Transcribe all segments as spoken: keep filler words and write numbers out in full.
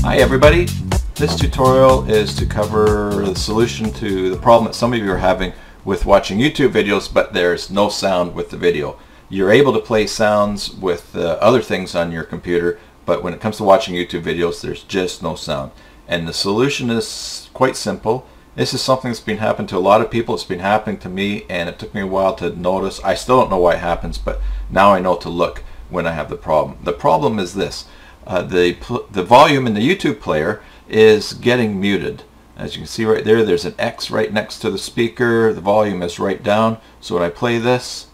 Hi everybody, this tutorial is to cover the solution to the problem that some of you are having with watching YouTube videos, but there's no sound with the video. You're able to play sounds with uh, other things on your computer, but when it comes to watching YouTube videos, there's just no sound. And the solution is quite simple. This is something that's been happening to a lot of people. It's been happening to me, and it took me a while to notice. I still don't know why it happens, but now I know to look when I have the problem. The problem is this. Uh, the, the volume in the YouTube player is getting muted. As you can see right there, there's an X right next to the speaker. The volume is right down. So when I play this,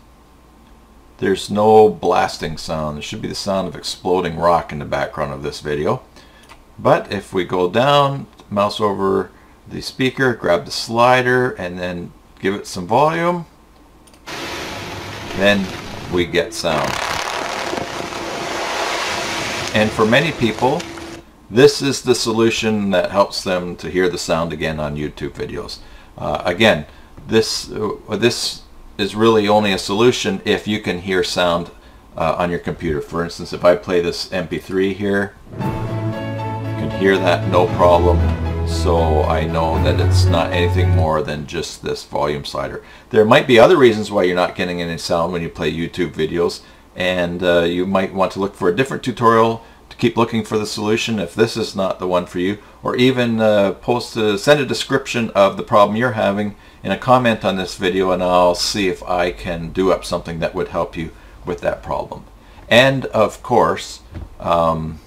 there's no blasting sound. There should be the sound of exploding rock in the background of this video. But if we go down, mouse over the speaker, grab the slider, and then give it some volume, then we get sound. And for many people, this is the solution that helps them to hear the sound again on YouTube videos. Uh, again, this, uh, this is really only a solution if you can hear sound uh, on your computer. For instance, if I play this M P three here, you can hear that no problem. So I know that it's not anything more than just this volume slider. There might be other reasons why you're not getting any sound when you play YouTube videos, and uh, you might want to look for a different tutorial to keep looking for the solution if this is not the one for you, or even uh, post a, send a description of the problem you're having in a comment on this video, and I'll see if I can do up something that would help you with that problem. And of course, um,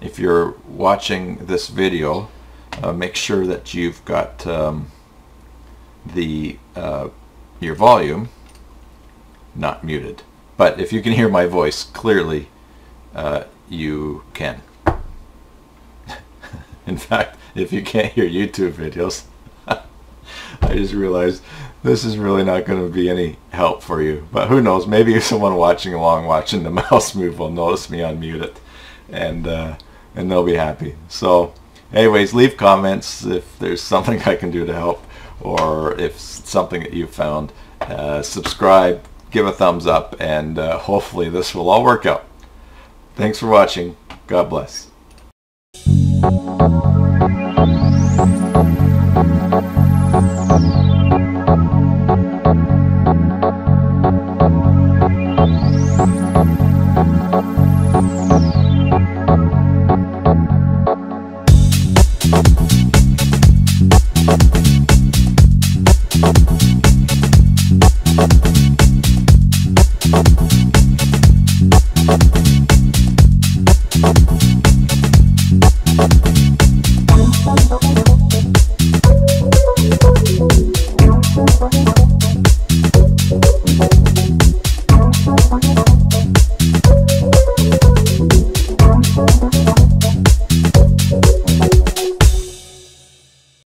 if you're watching this video, Uh, make sure that you've got um, the uh, your volume not muted. But if you can hear my voice clearly, uh, you can. In fact, if you can't hear YouTube videos, I just realized this is really not going to be any help for you. But who knows? Maybe someone watching along, watching the mouse move, will notice me unmute it, and uh, and they'll be happy. So. Anyways, leave comments if there's something I can do to help, or if something that you found. Uh, subscribe, give a thumbs up, and uh, hopefully this will all work out. Thanks for watching. God bless.